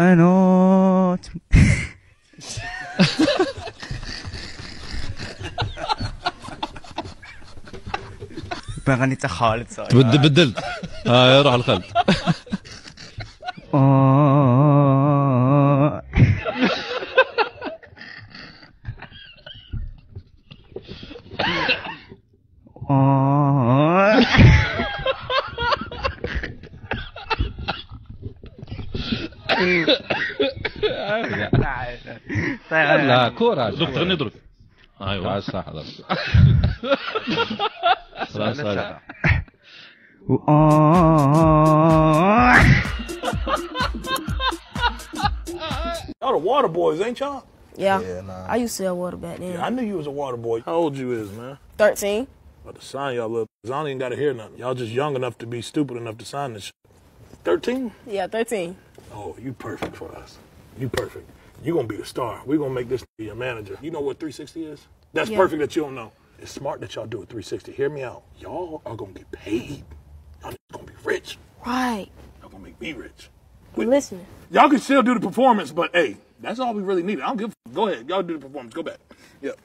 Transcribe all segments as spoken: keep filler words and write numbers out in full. an old... بغني تا خالد صاير تبدل بدلت اه روح لخالد لا كورة زق تغني ضرب ايوه عايز حاضر خلاص هذا Y'all the water boys, ain't y'all? Yeah. Yeah nah. I used to sell water back then. Yeah, I knew you was a water boy. How old you is, man? thirteen. About to sign y'all little. I don't even gotta hear nothing. Y'all just young enough to be stupid enough to sign this shit. thirteen? Yeah, thirteen. Oh, you perfect for us. You perfect. You gonna be the star. We gonna make this your manager. You know what three sixty is? That's yeah. perfect that you don't know. It's smart that y'all do a three sixty. Hear me out. Y'all are gonna get paid. Y'all gonna be rich. Right. Y'all gonna make me rich. Listen. Y'all can still do the performance, but hey, that's all we really need. I don't give a Go ahead. Y'all do the performance. Go back. Yep.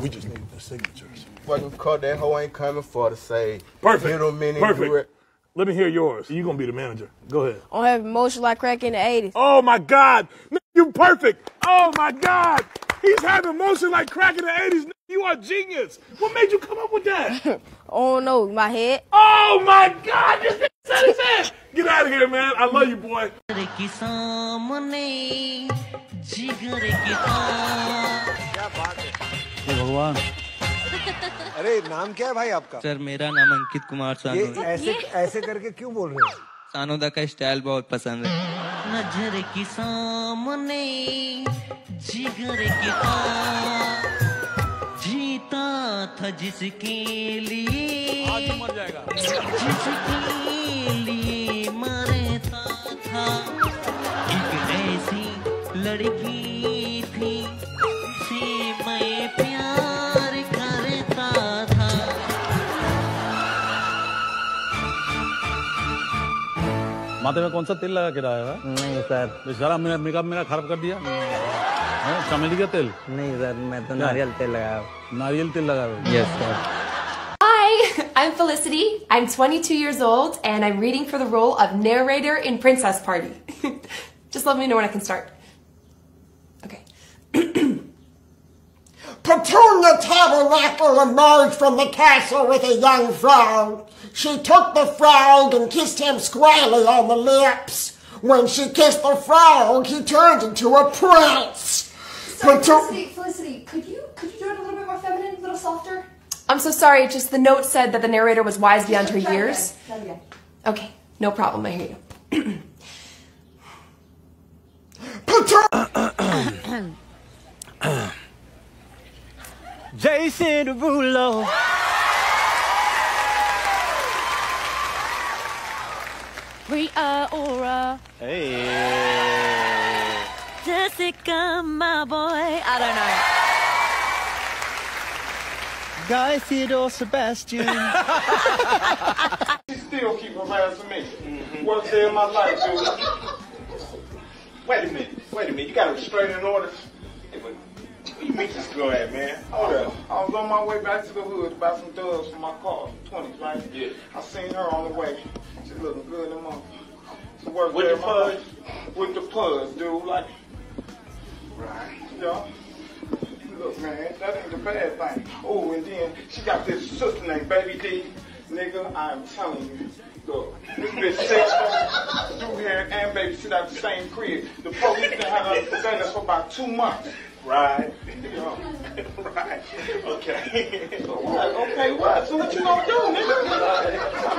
We just need the signatures. Fucking call that hoe ain't coming for to say. Perfect. Little minute. Perfect. Let me hear yours. You're gonna be the manager. Go ahead. I don't have emotion like crack in the eighties. Oh my God. You perfect. Oh my God. He's having emotion like crack in the eighties. You are a genius. What made you come up with that? Oh no, my head. Oh my God, this nigga said his head. Get out of here, man. I love you, boy. Hey, naam kya hai bhai aapka? Sir, mera naam Ankkit Kumar Sanoda. ऐसे ऐसे करके क्यों बोल रहे हो? Sanoda का style बहुत पसंद है। नजर के सामने जिगर की आग जीता था जिसके लिए आज मर जाएगा जिसके लिए मरता था एक ऐसी लड़की थी से मैं प्यार करता था माथे में कौन सा तेल लगा के लाया है नहीं सर बेचारा मेरा मेकअप मेरा खराब कर दिया चमेली का तेल नहीं सर मैं तो नारियल तेल लगाया नारियल तेल लगाया yes sir Hi, I'm Felicity. I'm twenty-two years old and I'm reading for the role of narrator in Princess Party. Just let me know when I can start. Okay. Tonya Tabernacle emerged from the castle with a young frog. She took the frog and kissed him squarely on the lips. When she kissed the frog, he turned into a prince. Sorry, Felicity, Felicity, could you could you do it a little bit more feminine, a little softer? I'm so sorry. Just the note said that the narrator was wise beyond her years. Again. Again. Okay, no problem. I hear you. Jason Derulo. Rhea Ora. Hey. Jessica, my boy. I don't know. Guy Theodore Sebastian. She still keep harassing me. Mm-hmm. Worst day of my life, dude. Wait a minute. Wait a minute. You got a restraining order? Hey, where you meet this girl at, man? Hold up. I was on my way back to the hood to buy some thugs for my car. twenties, right? Yeah. I seen her on the way. She looking good in the mouth. With the fuzz? With the fuzz, dude. Like... Right, y'all. Look, man, that ain't the bad thing. Oh, and then she got this sister named Baby D. Nigga, I'm telling you, look, this bitch sexual, dude here and baby sit out the same crib. The police been having us defend us for about two months. Right, y'all. Right. Okay. So what? Okay, what? So what you gonna do, nigga? I'm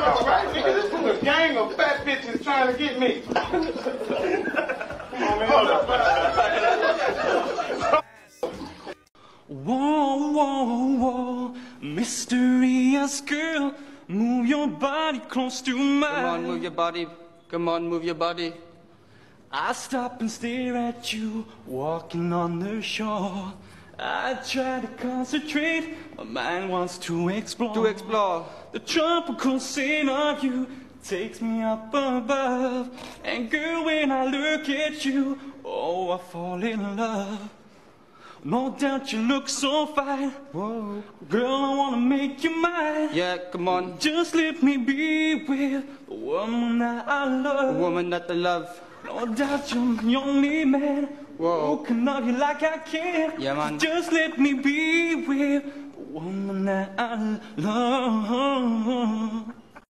all right, nigga. This from a gang of fat bitches trying to get me. Come on, man. Hold up. Whoa, whoa, whoa, mysterious girl, move your body close to mine. Come on, move your body. Come on, move your body. I stop and stare at you, walking on the shore. I try to concentrate, my mind wants to explore. To explore. The tropical scene of you, takes me up above. And girl, when I look at you, oh, I fall in love. No doubt you look so fine. Whoa. Girl, I wanna make you mine. Yeah, come on. Just let me be with the woman that I love. The woman that I love. No doubt you're the only man. Whoa. Who can love you like I can. Yeah, man. Just let me be with the woman that I love.